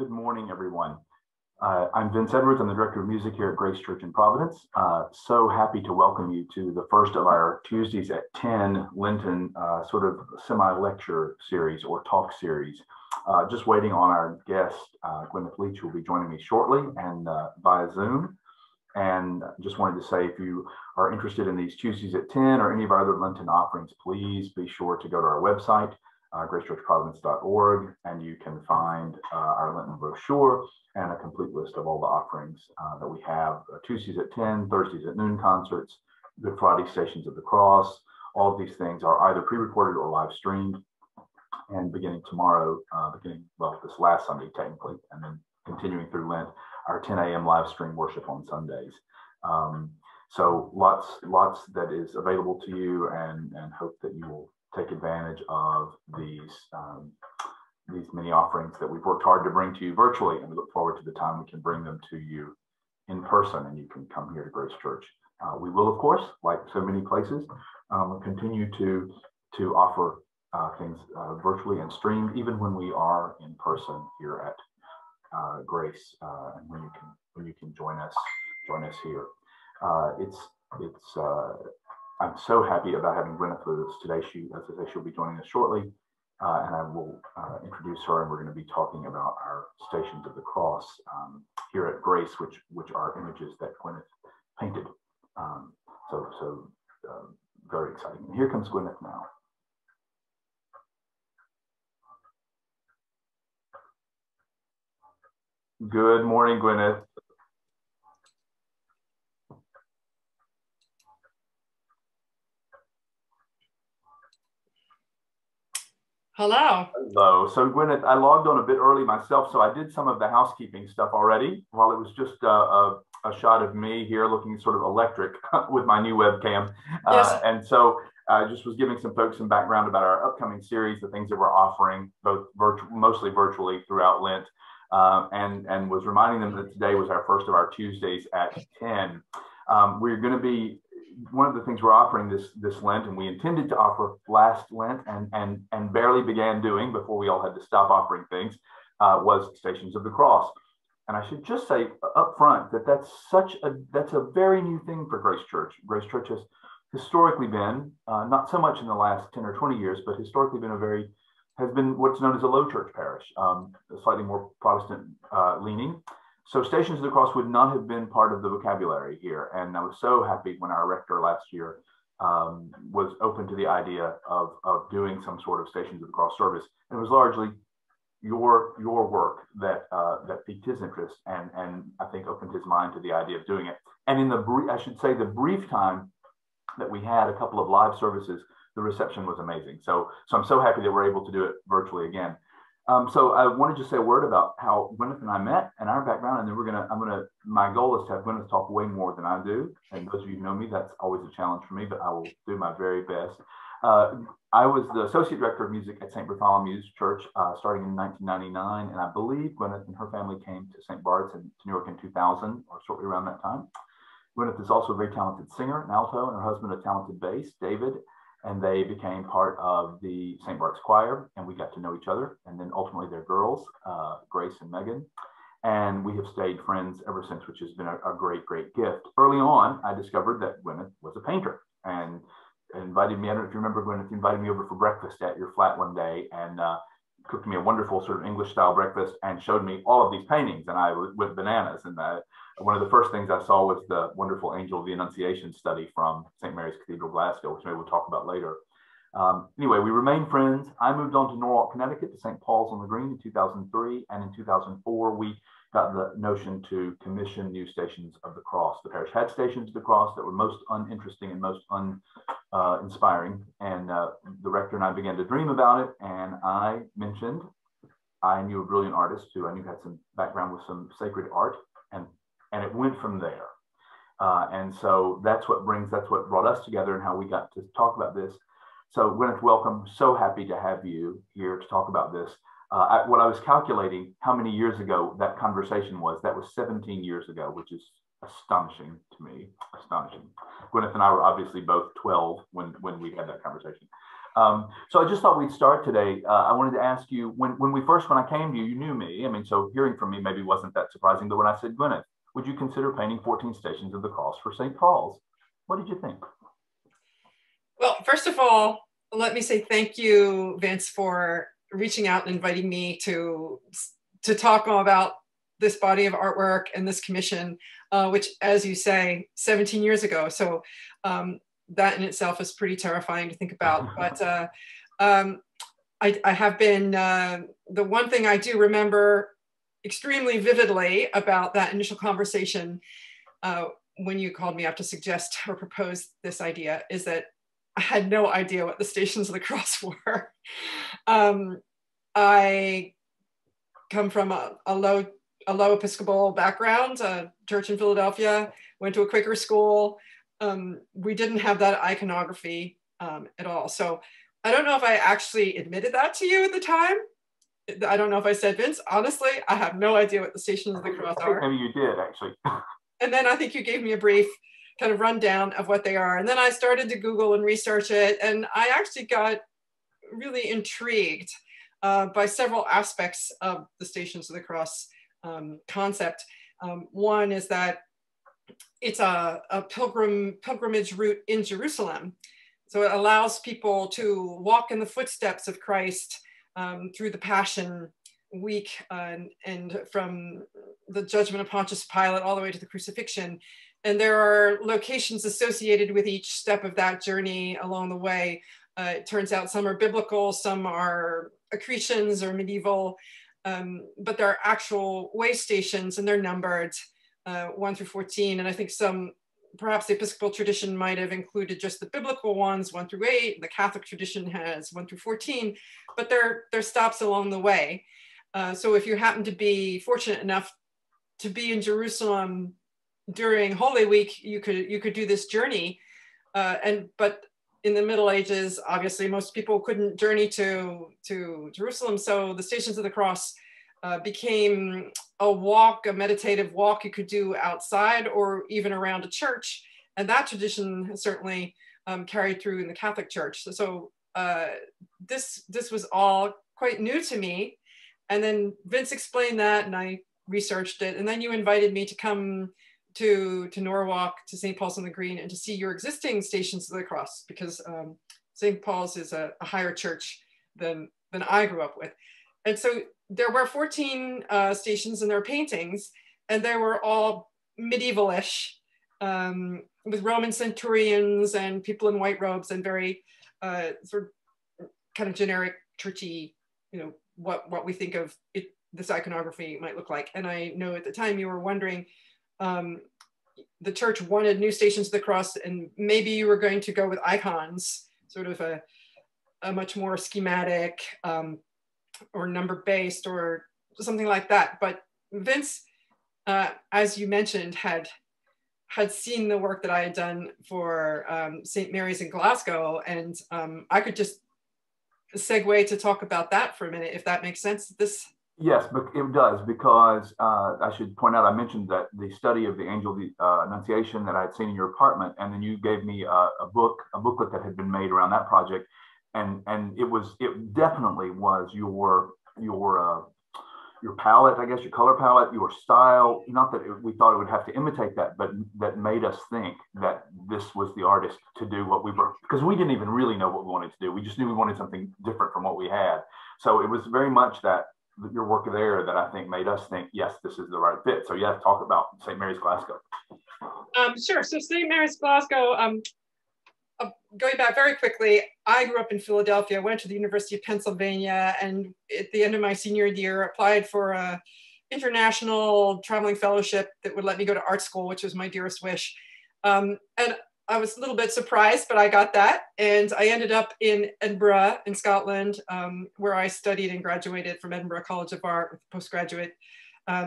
Good morning, everyone. I'm Vince Edwards. I'm the Director of Music here at Grace Church in Providence. So happy to welcome you to the first of our Tuesdays at 10 Lenten sort of semi-lecture series or talk series. Just waiting on our guest, Gwyneth Leech, who will be joining me shortly and via Zoom. And just wanted to say, if you are interested in these Tuesdays at 10 or any of our other Lenten offerings, please be sure to go to our website, GraceChurchProvidence.org, and you can find our Lenten brochure and a complete list of all the offerings that we have. Tuesdays at 10, Thursdays at noon concerts, Good Friday Stations of the Cross. All of these things are either pre-recorded or live streamed. And beginning tomorrow, this last Sunday technically, and then continuing through Lent, our 10 a.m. live stream worship on Sundays. So lots that is available to you, and hope that you will take advantage of these many offerings that we've worked hard to bring to you virtually, and we look forward to the time we can bring them to you in person, and you can come here to Grace Church. We will, of course, like so many places, continue to offer things virtually and streamed, even when we are in person here at Grace, and when you can join us here. I'm so happy about having Gwyneth with us today. She'll be joining us shortly, and I will introduce her, and we're going to be talking about our Stations of the Cross here at Grace, which are images that Gwyneth painted. Very exciting. And here comes Gwyneth now. Good morning, Gwyneth. Hello. Hello. So, Gwyneth, I logged on a bit early myself, so I did some of the housekeeping stuff already. While it was just a shot of me here looking sort of electric with my new webcam, yes. And so I just was giving some folks some background about our upcoming series, the things that we're offering, both mostly virtually throughout Lent. And was reminding them that today was our first of our Tuesdays at 10. We're going to be, one of the things we're offering this Lent, and we intended to offer last Lent and barely began doing before we all had to stop offering things, was Stations of the Cross. And I should just say up front that that's a very new thing for Grace Church. Grace Church has historically been, not so much in the last 10 or 20 years, but historically been has been what's known as a low church parish, slightly more Protestant leaning. So Stations of the Cross would not have been part of the vocabulary here. And I was so happy when our rector last year was open to the idea of doing some sort of Stations of the Cross service. And it was largely your work that piqued his interest and I think opened his mind to the idea of doing it. And in the brief time that we had a couple of live services, the reception was amazing. So I'm so happy that we're able to do it virtually again. So I wanted to say a word about how Gwyneth and I met and our background, and then my goal is to have Gwyneth talk way more than I do. And those of you who know me, that's always a challenge for me, but I will do my very best. I was the Associate Director of Music at St. Bartholomew's Church starting in 1999. And I believe Gwyneth and her family came to St. Bart's in New York in 2000 or shortly around that time. Gwyneth is also a very talented singer, an alto, and her husband a talented bass, David. And they became part of the St. Mark's choir, and we got to know each other, and then ultimately their girls, Grace and Megan. And we have stayed friends ever since, which has been a great, great gift. Early on, I discovered that Gwyneth was a painter and invited me, I don't know if you remember, Gwyneth invited me over for breakfast at your flat one day and cooked me a wonderful sort of English-style breakfast and showed me all of these paintings, and I went bananas. And one of the first things I saw was the wonderful Angel of the Annunciation study from St. Mary's Cathedral, Glasgow, which maybe we'll talk about later. Anyway, we remained friends. I moved on to Norwalk, Connecticut, to St. Paul's on the Green in 2003, and in 2004, we got the notion to commission new Stations of the Cross. The parish had Stations of the Cross that were most uninteresting and most uninspiring, and the rector and I began to dream about it, and I mentioned I knew a brilliant artist who I knew had some background with some sacred art, and it went from there. And so that's what brought us together and how we got to talk about this. So Gwyneth, welcome. So happy to have you here to talk about this. What I was calculating how many years ago that conversation was, that was 17 years ago, which is astonishing to me, astonishing. Gwyneth and I were obviously both 12 when we had that conversation. So I just thought we'd start today. I wanted to ask you, when I came to you, you knew me. I mean, so hearing from me maybe wasn't that surprising. But when I said, Gwyneth, would you consider painting 14 Stations of the Cross for St. Paul's? What did you think? Well, first of all, let me say thank you, Vince, for reaching out and inviting me to talk all about this body of artwork and this commission, which, as you say, 17 years ago. So that in itself is pretty terrifying to think about. But I have been, the one thing I do remember extremely vividly about that initial conversation when you called me up to suggest or propose this idea is that I had no idea what the Stations of the Cross were. I come from a low Episcopal background, a church in Philadelphia, went to a Quaker school. We didn't have that iconography at all. So I don't know if I actually admitted that to you at the time. I don't know if I said, Vince, honestly, I have no idea what the Stations of the Cross are. Maybe you did, actually. And then I think you gave me a brief kind of rundown of what they are. And then I started to Google and research it. And I actually got really intrigued by several aspects of the Stations of the Cross concept. One is that it's a pilgrimage route in Jerusalem. So it allows people to walk in the footsteps of Christ through the Passion Week and from the judgment of Pontius Pilate all the way to the crucifixion. And there are locations associated with each step of that journey along the way. It turns out some are biblical, some are accretions or medieval, but there are actual way stations and they're numbered 1 through 14. And I think some, perhaps the Episcopal tradition might have included just the biblical ones, 1 through 8, and the Catholic tradition has 1 through 14, but they're stops along the way. So if you happen to be fortunate enough to be in Jerusalem during Holy Week, you could do this journey, but in the Middle Ages, obviously most people couldn't journey to Jerusalem, so the Stations of the Cross became a walk, a meditative walk you could do outside or even around a church, and that tradition has certainly carried through in the Catholic Church. So this was all quite new to me, and then Vince explained that, and I researched it, and then you invited me to come to Norwalk, to St. Paul's on the Green, and to see your existing Stations of the Cross, because St. Paul's is a higher church than I grew up with. And so there were 14 stations in their paintings, and they were all medieval-ish, with Roman centurions and people in white robes and very sort of kind of generic churchy, you know, what we think of it, this iconography might look like. And I know at the time you were wondering, the church wanted new Stations of the Cross, and maybe you were going to go with icons, sort of a much more schematic or number-based or something like that. But Vince, as you mentioned, had seen the work that I had done for St. Mary's in Glasgow, and I could just segue to talk about that for a minute, if that makes sense. Yes, but it does, because I should point out, I mentioned that the study of the angel Annunciation that I had seen in your apartment, and then you gave me a booklet that had been made around that project, and it definitely was your palette, I guess, your color palette, your style. Not that we thought it would have to imitate that, but that made us think that this was the artist to do what we were, because we didn't even really know what we wanted to do. We just knew we wanted something different from what we had. So it was very much that your work there that I think made us think, yes, this is the right fit. So yeah, talk about St. Mary's Glasgow. Sure, so St. Mary's Glasgow, going back very quickly, I grew up in Philadelphia, went to the University of Pennsylvania, and at the end of my senior year, applied for an international traveling fellowship that would let me go to art school, which was my dearest wish. And I was a little bit surprised, but I got that. And I ended up in Edinburgh in Scotland, where I studied and graduated from Edinburgh College of Art with postgraduate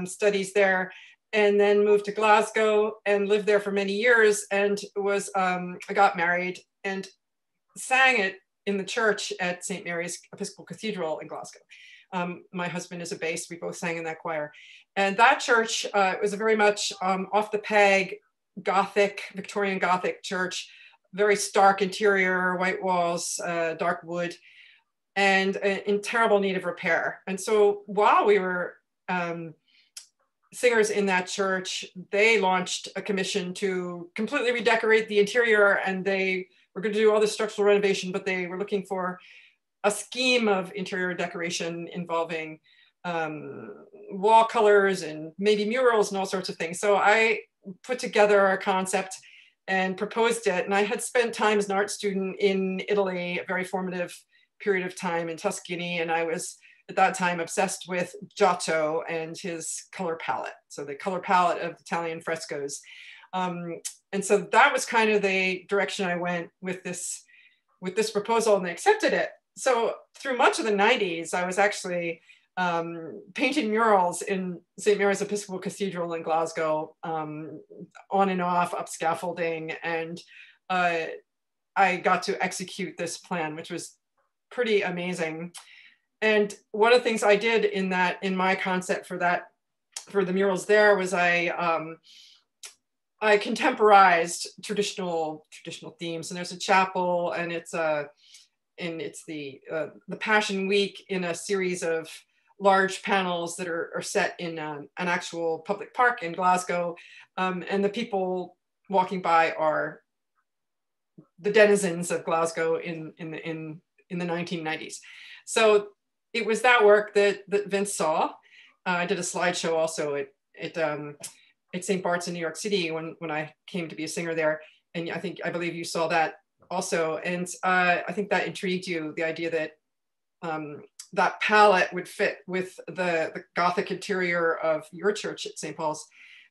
studies there, and then moved to Glasgow and lived there for many years, and I got married and sang it in the church at St. Mary's Episcopal Cathedral in Glasgow. My husband is a bass, we both sang in that choir. And that church was a very much off the peg, Gothic, Victorian Gothic church, very stark interior, white walls, dark wood, and in terrible need of repair. And so while we were singers in that church, they launched a commission to completely redecorate the interior, and they were going to do all this structural renovation, but they were looking for a scheme of interior decoration involving wall colors and maybe murals and all sorts of things. So I put together a concept and proposed it. And I had spent time as an art student in Italy, a very formative period of time in Tuscany. And I was at that time obsessed with Giotto and his color palette. So the color palette of Italian frescoes. And so that was kind of the direction I went with this proposal, and they accepted it. So through much of the 90s, I was actually painting murals in St. Mary's Episcopal Cathedral in Glasgow, on and off, up scaffolding. And I got to execute this plan, which was pretty amazing. And one of the things I did in that, in my concept for that, for the murals there, was I contemporized traditional themes. And there's a chapel, and it's the Passion Week in a series of large panels that are set in an actual public park in Glasgow. And the people walking by are the denizens of Glasgow in the 1990s. So it was that work that Vince saw. I did a slideshow also at St. Bart's in New York City when I came to be a singer there. And I believe you saw that also. And I think that intrigued you, the idea that that palette would fit with the Gothic interior of your church at St. Paul's.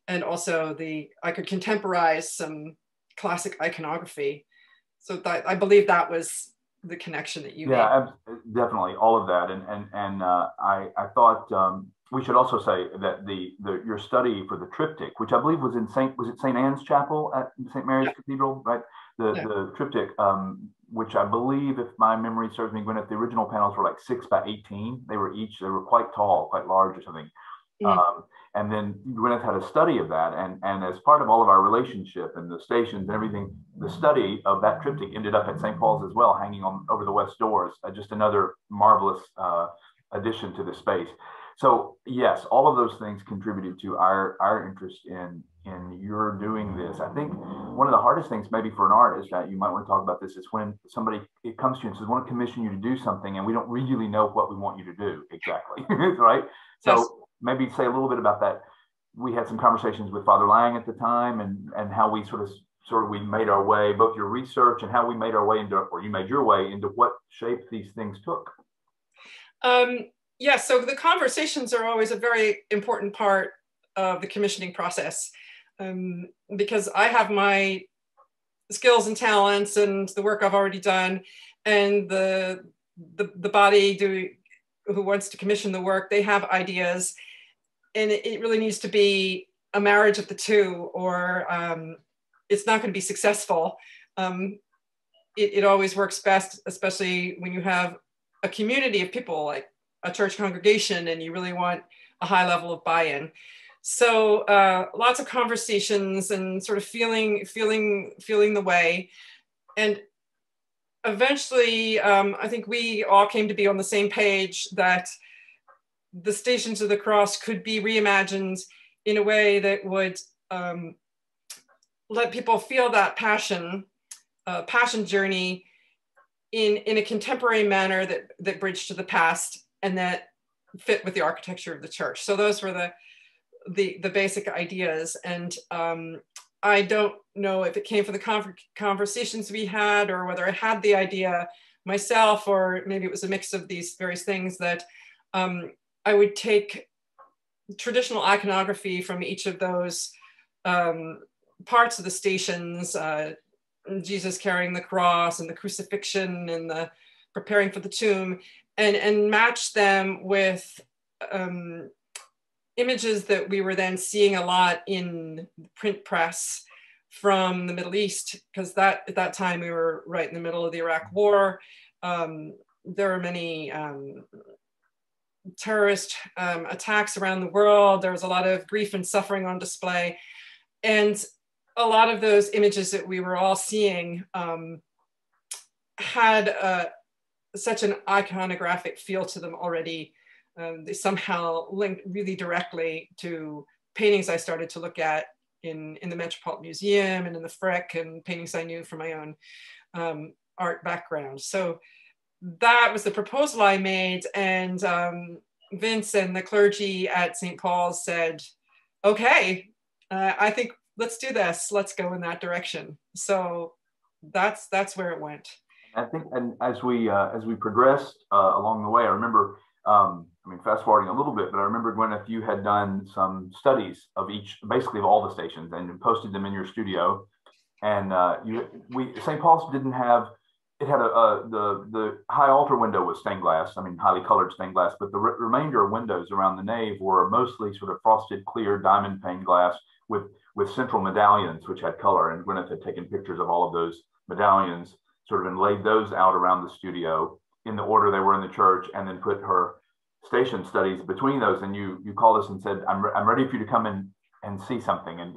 And also I could contemporize some classic iconography. So that, I believe that was the connection that you made. Yeah, definitely, all of that. And I thought we should also say that your study for the triptych, which I believe was in St. Anne's Chapel at St. Mary's Cathedral, right? The triptych, which I believe, if my memory serves me, Gwyneth, the original panels were like 6 by 18. They were quite tall, quite large or something. Mm-hmm. And then Gwyneth had a study of that. And as part of all of our relationship and the stations and everything, the study of that triptych ended up at St. Paul's as well, hanging on over the west doors, just another marvelous addition to the space. So yes, all of those things contributed to our interest in your doing this. I think one of the hardest things maybe for an artist, that you might want to talk about this, is when somebody comes to you and says, I want to commission you to do something, and we don't really know what we want you to do exactly, right? Yes. So maybe say a little bit about that. We had some conversations with Father Lang at the time, and how we sort of made our way, both your research and how we made our way into, or you made your way into, what shape these things took. Yeah, so the conversations are always a very important part of the commissioning process, because I have my skills and talents and the work I've already done, and the body who wants to commission the work, they have ideas, and it really needs to be a marriage of the two, or it's not going to be successful. It always works best, especially when you have a community of people, like a church congregation, and you really want a high level of buy-in. So lots of conversations and sort of feeling the way. And eventually, I think we all came to be on the same page that the Stations of the Cross could be reimagined in a way that would let people feel that passion journey in a contemporary manner that bridged to the past, and that fit with the architecture of the church. So those were the basic ideas. And I don't know if it came from the conversations we had, or whether I had the idea myself, or maybe it was a mix of these various things, that I would take traditional iconography from each of those parts of the stations, Jesus carrying the cross and the crucifixion and the preparing for the tomb, and match them with images that we were then seeing a lot in the print press from the Middle East, because at that time we were right in the middle of the Iraq War. There were many terrorist attacks around the world. There was a lot of grief and suffering on display. And a lot of those images that we were all seeing had such an iconographic feel to them already. They somehow linked really directly to paintings I started to look at in the Metropolitan Museum and in the Frick, and paintings I knew from my own art background. So that was the proposal I made, and Vince and the clergy at St. Paul's said, okay, I think let's do this. Let's go in that direction. So that's where it went. I think, and as we progressed along the way, I remember, I mean, fast forwarding a little bit, but I remember, Gwyneth, you had done some studies of each, basically of all the stations, and posted them in your studio. And St. Paul's didn't have, it had the high altar window was stained glass, I mean, highly colored stained glass, but the remainder of windows around the nave were mostly sort of frosted, clear, diamond pane glass with central medallions, which had color. And Gwyneth had taken pictures of all of those medallions, sort of, and laid those out around the studio in the order they were in the church, and then put her station studies between those. And you called us and said, I'm ready for you to come in and see something. And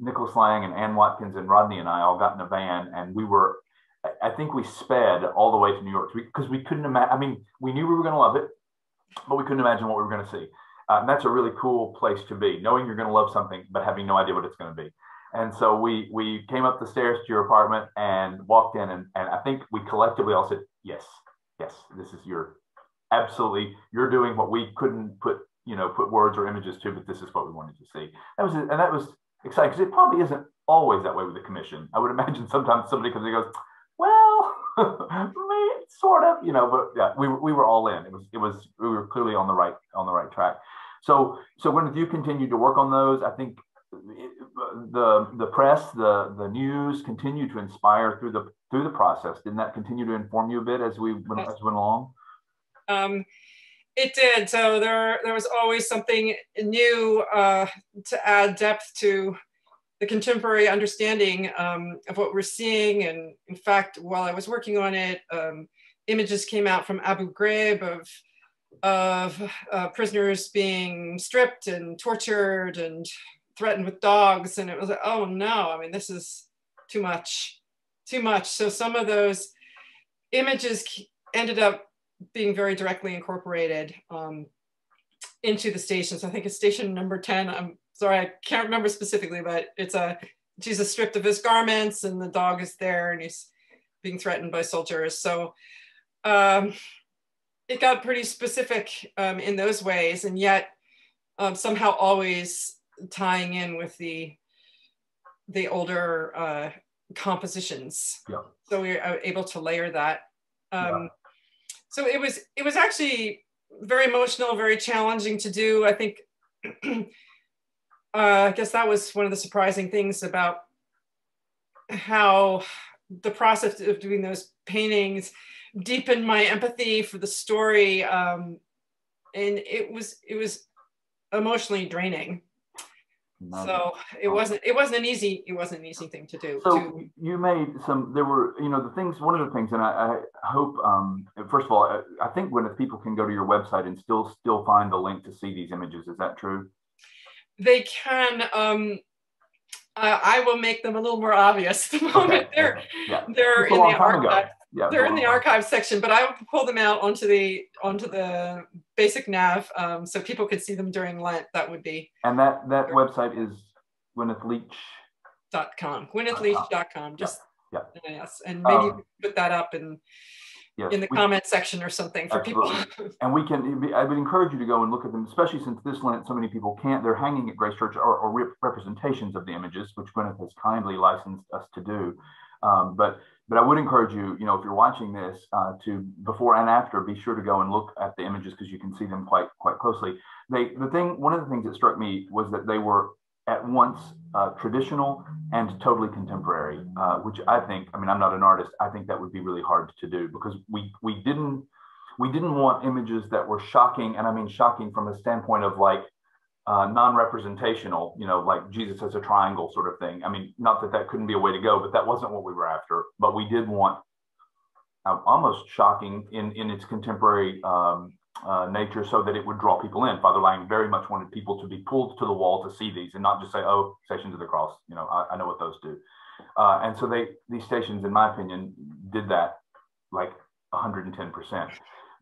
Nicholas Lang and Ann Watkins and Rodney and I all got in a van, and we were, I think we sped all the way to New York, because we couldn't imagine, I mean, we knew we were going to love it, but we couldn't imagine what we were going to see. And that's a really cool place to be, knowing you're going to love something, but having no idea what it's going to be. And so we came up the stairs to your apartment and walked in, and I think we collectively all said, yes, this is your, absolutely, you're doing what we couldn't put words or images to, but this is what we wanted to see. That was exciting, because it probably isn't always that way with the commission. I would imagine sometimes somebody comes and goes, well, sort of, but yeah, we were all in. It was we were clearly on the right track. So Gwyneth, you continued to work on those. I think the press, the news continued to inspire through the process. Didn't that continue to inform you a bit as we went, along? It did. So there was always something new to add depth to the contemporary understanding of what we're seeing. And in fact, while I was working on it, images came out from Abu Ghraib of prisoners being stripped and tortured and threatened with dogs, and it was like, oh no, I mean, this is too much. So some of those images ended up being very directly incorporated into the stations. I think it's station number 10. I'm sorry, I can't remember specifically, but it's Jesus stripped of his garments, and the dog is there, and he's being threatened by soldiers. So it got pretty specific in those ways, and yet somehow always tying in with the older compositions. Yeah. So we were able to layer that. Yeah. So it was actually very emotional, very challenging to do. I think, I guess that was one of the surprising things about how the process of doing those paintings deepened my empathy for the story. And it was emotionally draining. So it wasn't an easy thing to do. So you made some, there were, the things, one of the things, and I hope, first of all, I think when people can go to your website and still find the link to see these images, is that true? They can, I will make them a little more obvious the moment. Okay. They're in the archive. Yeah, they're in the archive section, but I will pull them out onto the basic nav, so people could see them during Lent. That would be. And that website is GwynethLeech.com. GwynethLeech.com. Just yeah. Yes, and maybe you can put that up in the comment section or something for people. And we can. I would encourage you to go and look at them, especially since this Lent so many people can't. They're hanging at Grace Church or representations of the images, which Gwyneth has kindly licensed us to do. But I would encourage you, if you're watching this, to before and after, be sure to go and look at the images, because you can see them quite closely. One of the things that struck me was that they were at once traditional and totally contemporary, which I think, I mean, I'm not an artist, I think that would be really hard to do, because we didn't want images that were shocking, and I mean shocking from a standpoint of like non-representational, like Jesus as a triangle sort of thing. I mean, not that couldn't be a way to go, but that wasn't what we were after. But we did want almost shocking in its contemporary nature so that it would draw people in. Father Lang very much wanted people to be pulled to the wall to see these and not just say, oh, Stations of the Cross, you know, I know what those do. And so these stations, in my opinion, did that like 110%.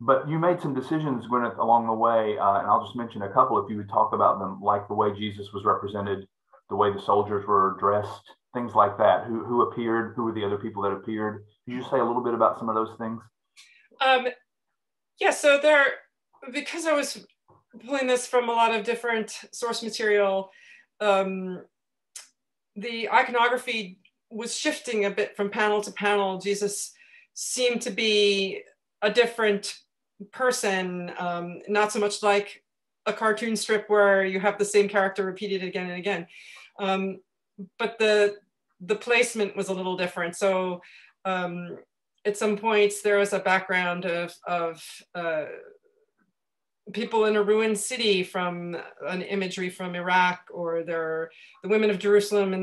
But you made some decisions, Gwyneth, along the way, and I'll just mention a couple if you would talk about them, like the way Jesus was represented, the way the soldiers were dressed, things like that. Who appeared? Who were the other people that appeared? Could you say a little bit about some of those things? Yeah, so because I was pulling this from a lot of different source material, the iconography was shifting a bit from panel to panel. Jesus seemed to be a different person, not so much like a cartoon strip where you have the same character repeated again and again, but the placement was a little different. So at some points there was a background of people in a ruined city from an imagery from Iraq, or the women of Jerusalem in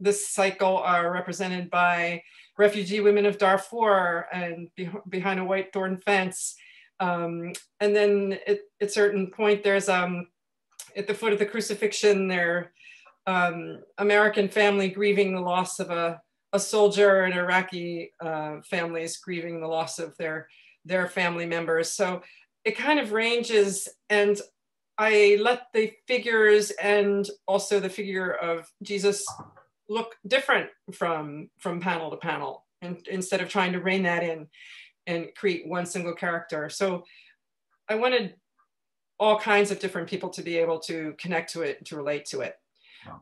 this cycle are represented by refugee women of Darfur and behind a white thorn fence. And then at certain point, there's at the foot of the crucifixion, there American family grieving the loss of a soldier, and Iraqi families grieving the loss of their family members. So it kind of ranges, and I let the figures and also the figure of Jesus look different from panel to panel, and instead of trying to rein that in and create one single character. So I wanted all kinds of different people to be able to connect to it, to relate to it.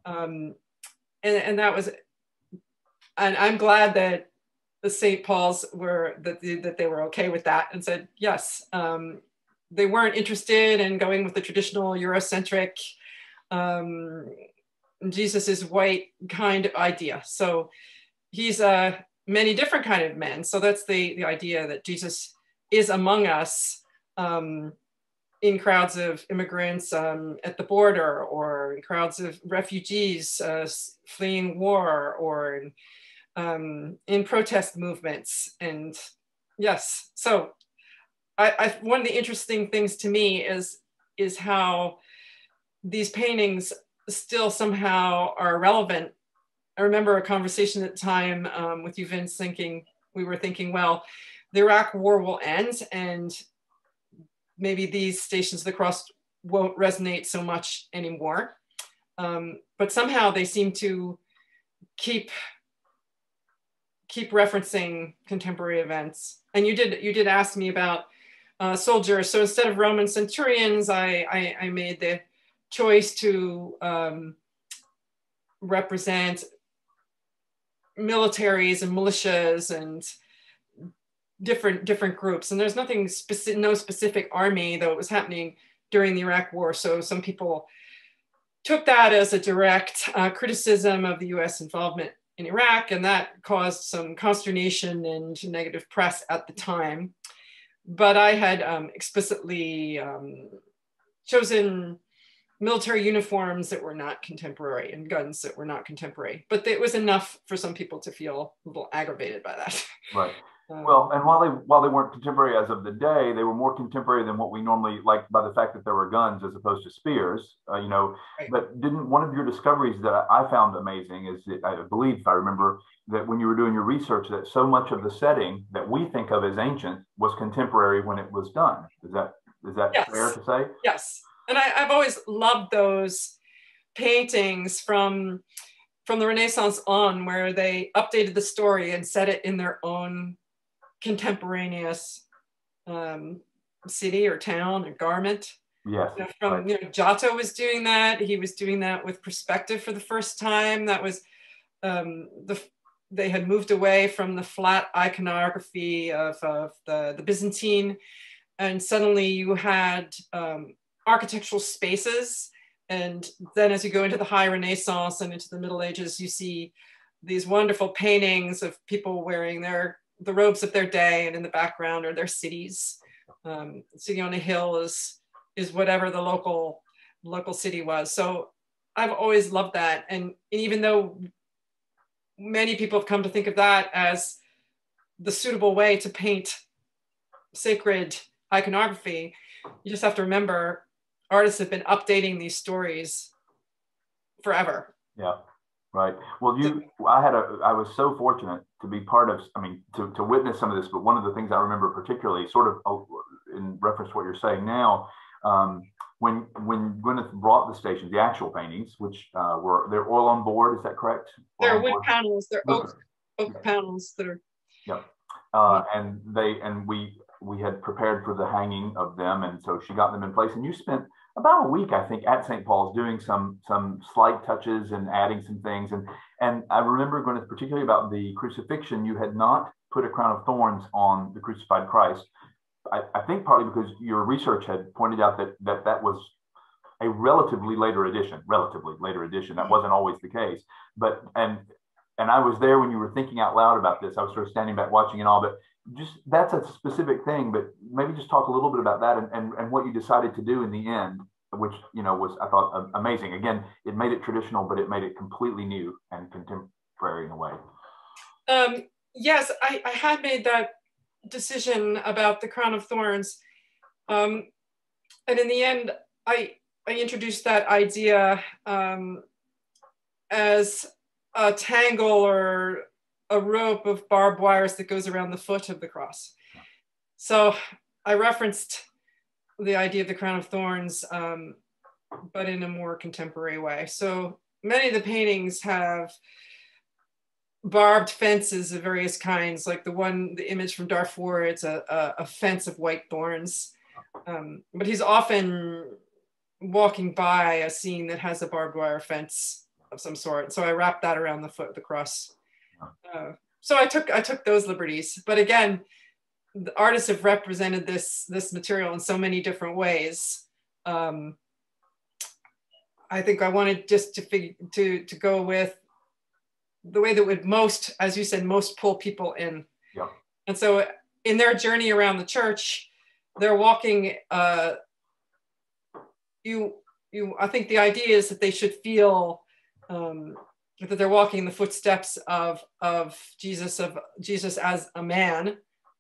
And that was, and I'm glad that the St. Paul's that they were okay with that and said, yes. They weren't interested in going with the traditional Eurocentric, Jesus is white kind of idea. So he's many different kind of men. So that's the idea that Jesus is among us in crowds of immigrants at the border, or in crowds of refugees fleeing war, or in protest movements. And yes, so one of the interesting things to me is how these paintings still somehow are relevant. I remember a conversation at the time with you, Vince, we were thinking, well, the Iraq war will end and maybe these Stations of the Cross won't resonate so much anymore. But somehow they seem to keep referencing contemporary events. And you did ask me about soldiers. So instead of Roman centurions, I made the choice to represent militaries and militias and different groups. And there's nothing specific, no specific army, though it was happening during the Iraq war. So some people took that as a direct criticism of the US involvement in Iraq, and that caused some consternation and negative press at the time. But I had explicitly chosen military uniforms that were not contemporary and guns that were not contemporary, but it was enough for some people to feel a little aggravated by that. Right. Well, and while they weren't contemporary as of the day, they were more contemporary than what we normally like by the fact that there were guns as opposed to spears, you know. Right. But didn't one of your discoveries that I found amazing is that I believe, if I remember, that when you were doing your research, that so much of the setting that we think of as ancient was contemporary when it was done. Is that yes, fair to say? Yes. And I've always loved those paintings from the Renaissance on, where they updated the story and set it in their own contemporaneous city or town or garment. Yes. You know, Giotto was doing that. He was doing that with perspective for the first time. That was, they had moved away from the flat iconography of the Byzantine. And suddenly you had architectural spaces. And then as you go into the High Renaissance and into the Middle Ages, you see these wonderful paintings of people wearing the robes of their day, and in the background are their cities. Sitting on a hill is whatever the local city was. So I've always loved that. And even though many people have come to think of that as the suitable way to paint sacred iconography, you just have to remember artists have been updating these stories forever. Yeah, right. Well, I was so fortunate to be part of, I mean, to witness some of this, but one of the things I remember particularly, sort of in reference to what you're saying now, when Gwyneth brought the stations, the actual paintings, which they're oil on board, is that correct? They're wood panels, they're oak panels that are. Yeah. And we had prepared for the hanging of them, and so she got them in place. And you spent about a week, I think, at St. Paul's doing some slight touches and adding some things. And I remember, Gwyneth, particularly about the crucifixion, you had not put a crown of thorns on the crucified Christ. I think partly because your research had pointed out that was a relatively later edition. That wasn't always the case. But and I was there when you were thinking out loud about this. I was sort of standing back watching and all, but just that's a specific thing, but maybe just talk a little bit about that and what you decided to do in the end, which, you know, was, I thought, amazing. Again, it made it traditional, but it made it completely new and contemporary in a way. Yes, I had made that decision about the crown of thorns. And in the end, I introduced that idea as a tangle or a rope of barbed wires that goes around the foot of the cross. So I referenced the idea of the crown of thorns, but in a more contemporary way. So many of the paintings have barbed fences of various kinds, like the image from Darfur, it's a fence of white thorns. But he's often walking by a scene that has a barbed wire fence of some sort. So I wrapped that around the foot of the cross. So I took those liberties, but again, the artists have represented this material in so many different ways. I think I wanted just to go with the way that would most, as you said, most pull people in. Yeah. And so in their journey around the church, they're walking. I think the idea is that they should feel. That they're walking in the footsteps of Jesus as a man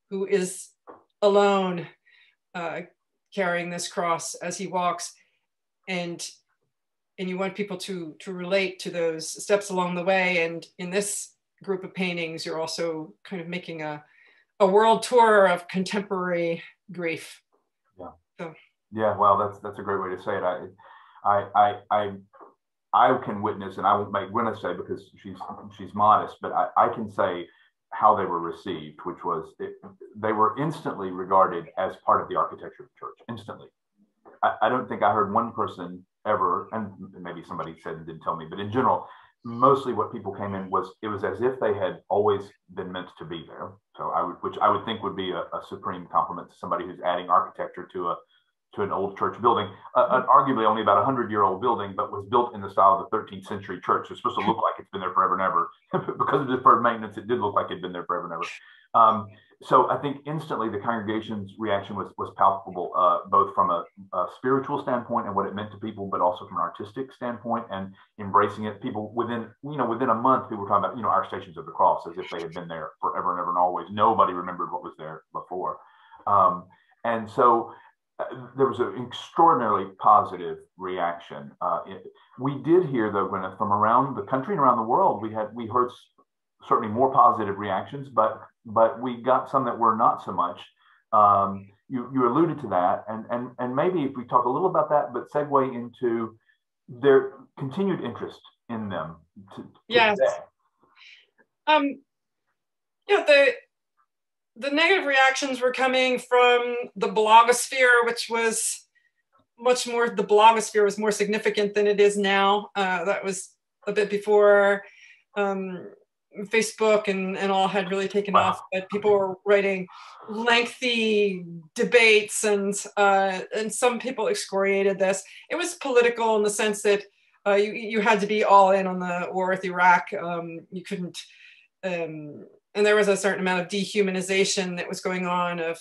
who is alone, carrying this cross as he walks, and you want people to relate to those steps along the way. And in this group of paintings, you're also kind of making a world tour of contemporary grief. Yeah. So. Yeah. Wow. That's a great way to say it. I can witness, and I won't make Gwyneth say because she's modest, but I can say how they were received, which was they were instantly regarded as part of the architecture of the church, instantly. I don't think I heard one person ever, and maybe somebody said and didn't tell me, but in general, mostly what people came in was, it was as if they had always been meant to be there. So which I would think would be a supreme compliment to somebody who's adding architecture to an old church building, an arguably only about 100-year-old building, but was built in the style of the 13th century church. It's supposed to look like it's been there forever and ever. Because of deferred maintenance, it did look like it'd been there forever and ever. So I think instantly the congregation's reaction was palpable, both from a spiritual standpoint and what it meant to people, but also from an artistic standpoint and embracing it. People within a month, people were talking about, our stations of the cross as if they had been there forever and ever and always. Nobody remembered what was there before. And so, there was an extraordinarily positive reaction. We did hear, though, Gwyneth, from around the country and around the world, we heard certainly more positive reactions, but we got some that were not so much. You alluded to that, and maybe if we talk a little about that, but segue into their continued interest in them. Yes. The negative reactions were coming from the blogosphere, which was more significant than it is now. That was a bit before Facebook and all had really taken off, but people were writing lengthy debates and some people excoriated this. It was political in the sense that you had to be all in on the war with Iraq. You couldn't, and there was a certain amount of dehumanization that was going on of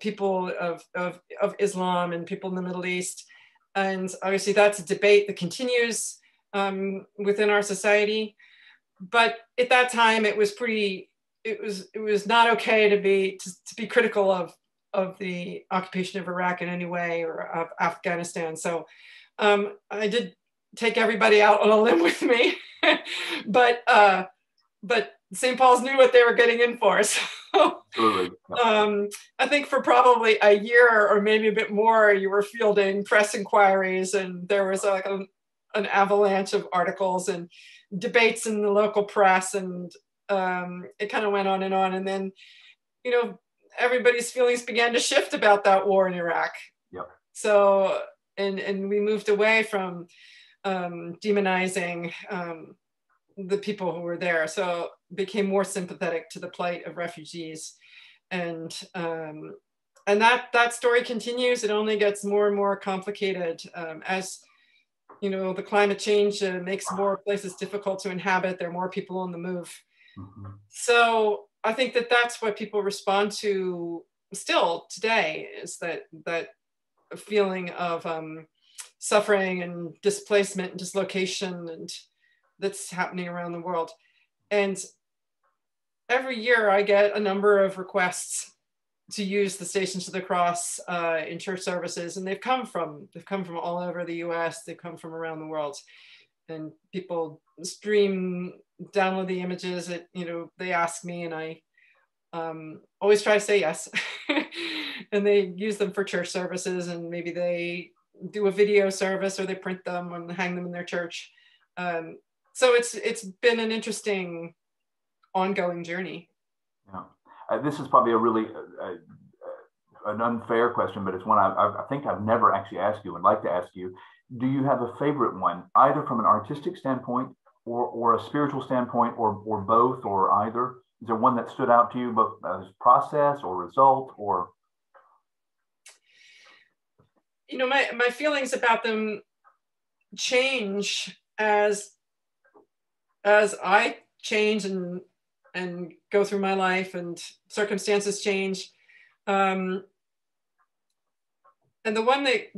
people of Islam and people in the Middle East. And obviously that's a debate that continues within our society. But at that time, it was pretty, it was not okay to be critical of the occupation of Iraq in any way, or of Afghanistan. So I did take everybody out on a limb with me, but St. Paul's knew what they were getting in for. So I think for probably a year or maybe a bit more, you were fielding press inquiries, and there was like an avalanche of articles and debates in the local press, and it kind of went on. And then, you know, everybody's feelings began to shift about that war in Iraq. Yep. So, and we moved away from demonizing the people who were there. So became more sympathetic to the plight of refugees. And that story continues. It only gets more and more complicated as, you know, the climate change makes more places difficult to inhabit. There are more people on the move. Mm-hmm. So I think that that's what people respond to still today, is that feeling of suffering and displacement and dislocation, and that's happening around the world. And every year I get a number of requests to use the Stations of the Cross in church services, and they've come from all over the U.S. They've come from around the world, and people download the images that, you know, they ask me, and I always try to say yes. And they use them for church services, and maybe they do a video service, or they print them and hang them in their church. So it's been an interesting ongoing journey. Yeah. This is probably a really an unfair question, but it's one I think I've never actually asked you and like to ask you. Do you have a favorite one, either from an artistic standpoint or a spiritual standpoint, or both, or either? Is there one that stood out to you, both as process or result, or? You know, my feelings about them change as I change and go through my life, and circumstances change. And the one that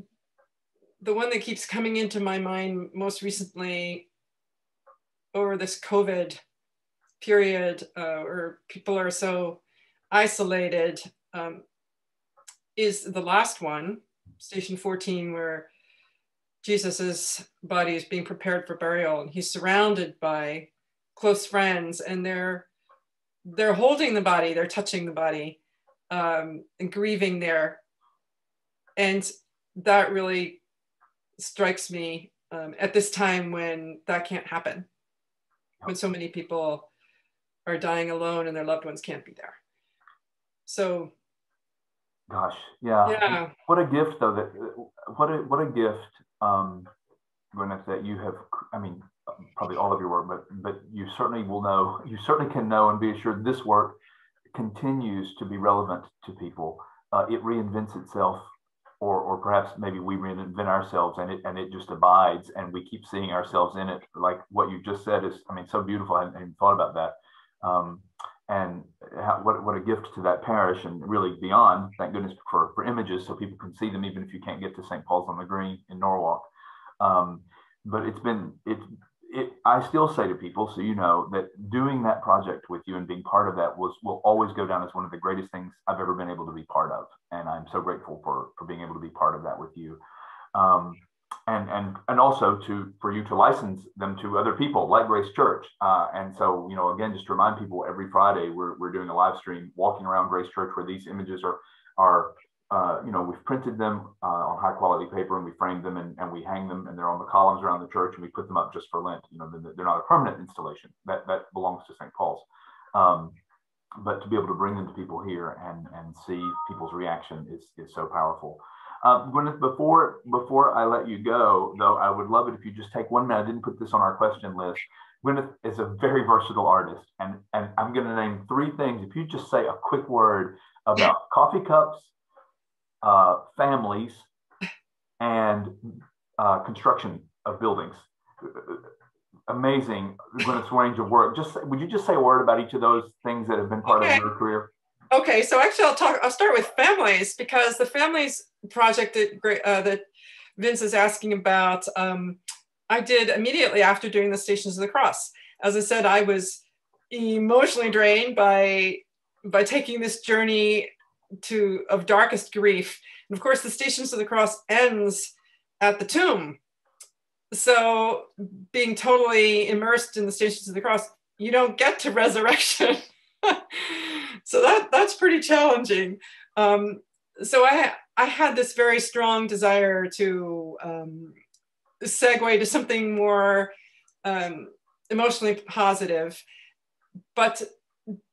keeps coming into my mind most recently over this COVID period, where people are so isolated, is the last one, Station 14, where Jesus's body is being prepared for burial, and he's surrounded by close friends, and they're holding the body, they're touching the body, and grieving there. And that really strikes me at this time when that can't happen, when so many people are dying alone and their loved ones can't be there. So. Gosh, yeah. Yeah. What a gift, though, what a gift, Gwyneth, that you have, I mean, probably all of your work, but you certainly will know, you certainly can know and be assured this work continues to be relevant to people. It reinvents itself, or perhaps maybe we reinvent ourselves, and it just abides, and we keep seeing ourselves in it. Like what you just said is, I mean, so beautiful. I hadn't thought about that. And how, what a gift to that parish, and really beyond, thank goodness for images, so people can see them, even if you can't get to St. Paul's on the Green in Norwalk. But it's been, I still say to people, so you know, that doing that project with you and being part of that will always go down as one of the greatest things I've ever been able to be part of. And I'm so grateful for being able to be part of that with you. And also for you to license them to other people like Grace Church. And so, you know, again, just to remind people, every Friday we're doing a live stream walking around Grace Church, where these images are you know, we've printed them on high quality paper, and we frame them, and we hang them, and they're on the columns around the church, and we put them up just for Lent. You know, they're not a permanent installation that belongs to St. Paul's. But to be able to bring them to people here and see people's reaction is so powerful. Gwyneth, before I let you go, though, I would love it if you just take 1 minute. I didn't put this on our question list. Gwyneth is a very versatile artist, and I'm going to name three things. If you just say a quick word about coffee cups, families, and construction of buildings. Amazing, Gwyneth's range of work. Would you just say a word about each of those things that have been part of your career? Okay, so actually I'll start with families, because the families project that Vince is asking about, I did immediately after doing the Stations of the Cross. As I said, I was emotionally drained by taking this journey of darkest grief. And of course, the Stations of the Cross ends at the tomb. So being totally immersed in the Stations of the Cross, you don't get to resurrection. So that's pretty challenging. So I had this very strong desire to segue to something more emotionally positive. But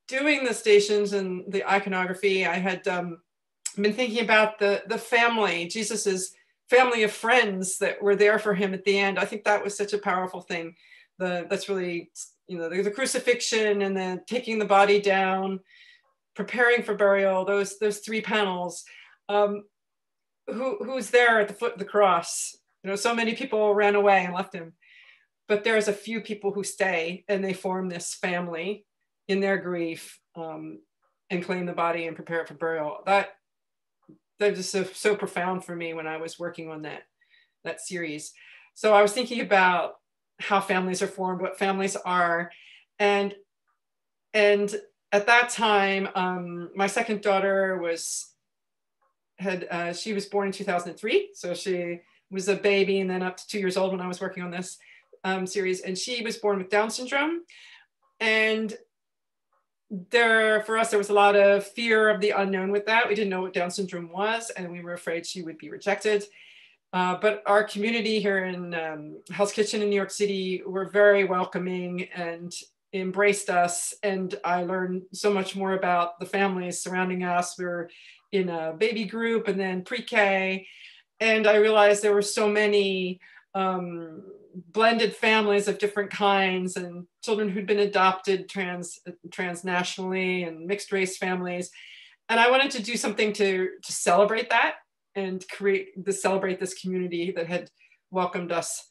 doing the stations and the iconography, I had been thinking about the family, Jesus's family of friends that were there for him at the end. I think that was such a powerful thing. That's really, you know, the crucifixion and then taking the body down, preparing for burial, those three panels, who's there at the foot of the cross. You know, so many people ran away and left him, but there's a few people who stay and they form this family in their grief and claim the body and prepare it for burial. That was so profound for me when I was working on that series. So I was thinking about how families are formed, what families are, and at that time, my second daughter she was born in 2003. So she was a baby and then up to 2 years old when I was working on this series. And she was born with Down syndrome. And for us, there was a lot of fear of the unknown with that. We didn't know what Down syndrome was and we were afraid she would be rejected. But our community here in Hell's Kitchen in New York City were very welcoming and embraced us, and I learned so much more about the families surrounding us. We were in a baby group and then pre-K, and I realized there were so many blended families of different kinds and children who'd been adopted transnationally and mixed race families, and I wanted to do something to celebrate that and celebrate this community that had welcomed us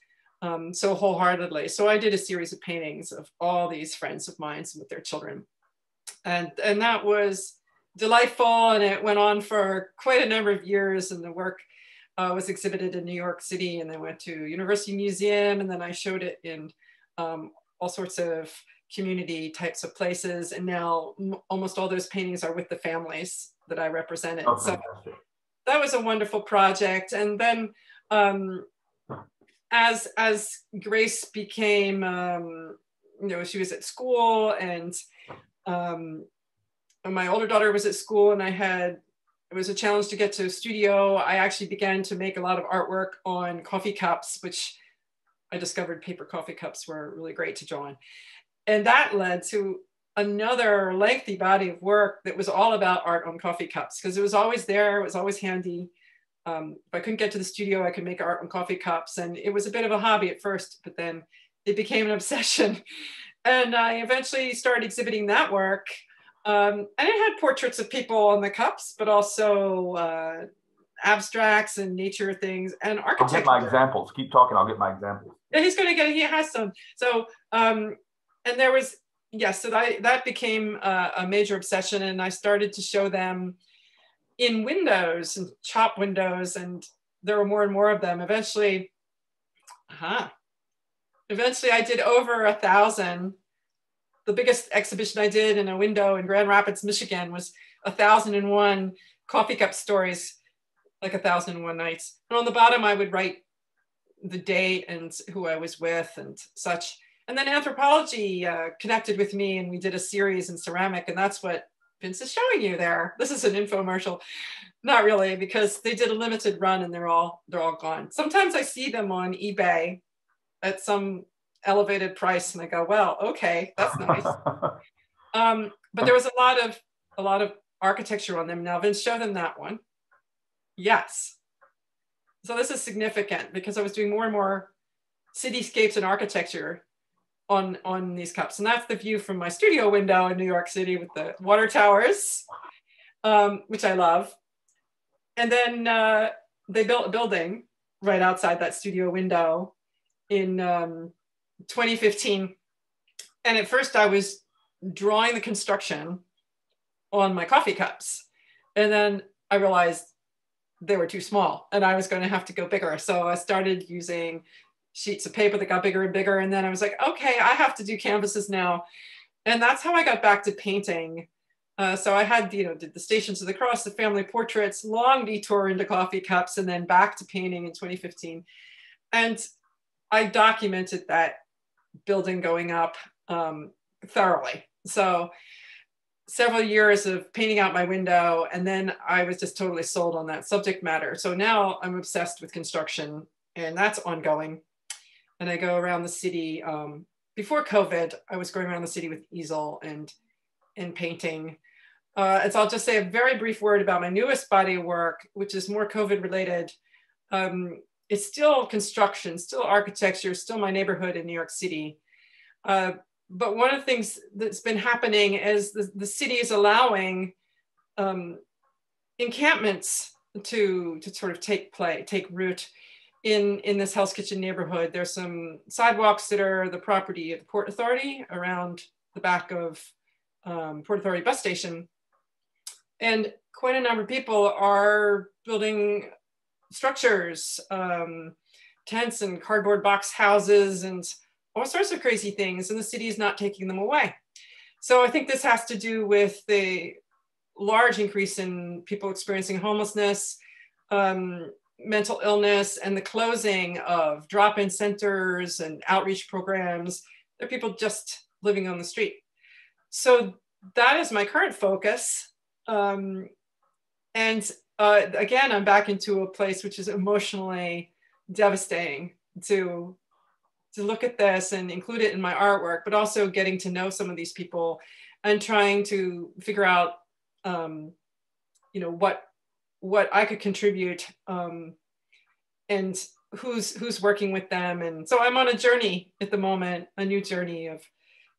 so wholeheartedly. So I did a series of paintings of all these friends of mine with their children. And that was delightful, and it went on for quite a number of years, and the work was exhibited in New York City, and then went to University Museum, and then I showed it in all sorts of community types of places, and now almost all those paintings are with the families that I represented. Oh, so that was a wonderful project. And then as Grace became, you know, she was at school, and my older daughter was at school, and it was a challenge to get to a studio. I actually began to make a lot of artwork on coffee cups, which I discovered paper coffee cups were really great to draw on. And that led to another lengthy body of work that was all about art on coffee cups, because it was always there, it was always handy. If I couldn't get to the studio, I could make art on coffee cups, and it was a bit of a hobby at first, but then it became an obsession. And I eventually started exhibiting that work. And it had portraits of people on the cups, but also abstracts and nature things and architecture. I'll get my examples. Keep talking, I'll get my examples. Yeah, he has some. So, and there was, yes, so that became a major obsession, and I started to show them in windows and shop windows, and there were more and more of them. Eventually I did over 1,000. The biggest exhibition I did in a window in Grand Rapids, Michigan was 1,001 coffee cup stories, like 1,001 nights. And on the bottom, I would write the date and who I was with and such. And then anthropology connected with me, and we did a series in ceramic, and that's what Vince is showing you there. This is an infomercial. Not really, because they did a limited run and they're all gone. Sometimes I see them on eBay at some elevated price and I go, well, okay, that's nice. But there was a lot of architecture on them. Now, Vince, show them that one. Yes. So this is significant because I was doing more and more cityscapes and architecture on these cups. And that's the view from my studio window in New York City with the water towers, which I love. And then they built a building right outside that studio window in 2015. And at first I was drawing the construction on my coffee cups. And then I realized they were too small and I was going to have to go bigger. So I started using sheets of paper that got bigger and bigger. And then I was like, okay, I have to do canvases now. And that's how I got back to painting. So I had, did the Stations of the Cross, the family portraits, long detour into coffee cups, and then back to painting in 2015. And I documented that building going up thoroughly. So several years of painting out my window, and then I was just totally sold on that subject matter. So now I'm obsessed with construction, and that's ongoing. And I go around the city. Before COVID, I was going around the city with easel and painting. And so I'll just say a very brief word about my newest body of work, which is more COVID related. It's still construction, still architecture, still my neighborhood in New York City. But one of the things that's been happening is the city is allowing encampments to sort of take root in this Hell's Kitchen neighborhood. There's some sidewalks that are the property of the Port Authority around the back of Port Authority bus station. And quite a number of people are building structures, tents and cardboard box houses and all sorts of crazy things, and the city is not taking them away. So I think this has to do with the large increase in people experiencing homelessness, mental illness, and the closing of drop-in centers and outreach programs. There are people just living on the street. So that is my current focus. And again, I'm back into a place which is emotionally devastating to look at this and include it in my artwork, but also getting to know some of these people and trying to figure out, what I could contribute and who's working with them. And so I'm on a journey at the moment, a new journey of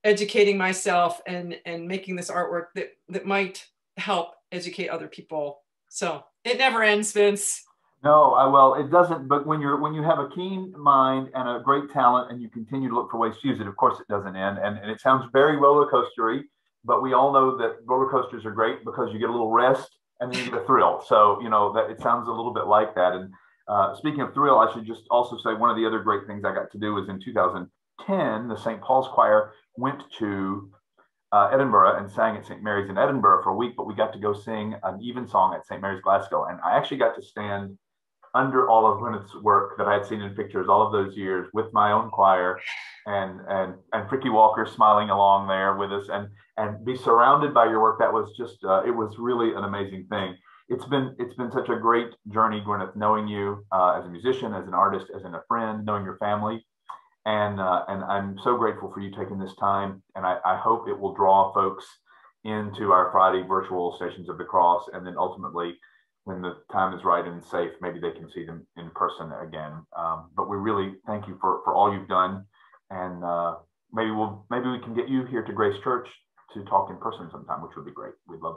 educating myself and making this artwork that might help educate other people. So it never ends, Vince. No, well, it doesn't. But when you have a keen mind and a great talent, and you continue to look for ways to use it, of course, it doesn't end. And it sounds very roller coastery, but we all know that roller coasters are great because you get a little rest and then you get a thrill. So that it sounds a little bit like that. And speaking of thrill, I should just also say one of the other great things I got to do was in 2010, the St. Paul's choir went to Edinburgh and sang at St. Mary's in Edinburgh for a week, but we got to go sing an evensong at St. Mary's Glasgow, and I actually got to stand under all of Gwyneth's work that I had seen in pictures all of those years with my own choir, and Pricky Walker smiling along there with us, and be surrounded by your work. That was just it was really an amazing thing. It's been such a great journey, Gwyneth, knowing you as a musician, as an artist, as in a friend, knowing your family, and I'm so grateful for you taking this time, and I hope it will draw folks into our Friday virtual Stations of the Cross, and then ultimately, when the time is right and safe, maybe they can see them in person again. But we really thank you for all you've done, and maybe we can get you here to Grace Church to talk in person sometime, which would be great.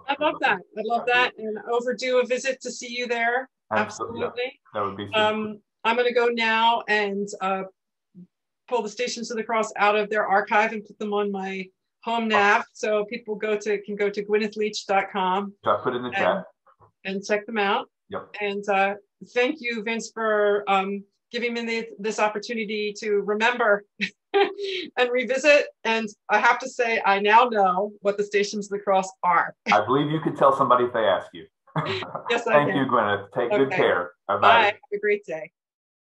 I'd love that, and overdue a visit to see you there. Absolutely. That would be. I'm going to go now and pull the Stations of the Cross out of their archive and put them on my home nav, so people can go to GwynethLeech.com. I put in the chat. And check them out. Yep. And thank you, Vince, for giving me this opportunity to remember and revisit. And I have to say, I now know what the Stations of the Cross are. I believe you could tell somebody if they ask you. Yes, I can. Thank you, Gwyneth. Take good care. Bye-bye. Bye. Have a great day.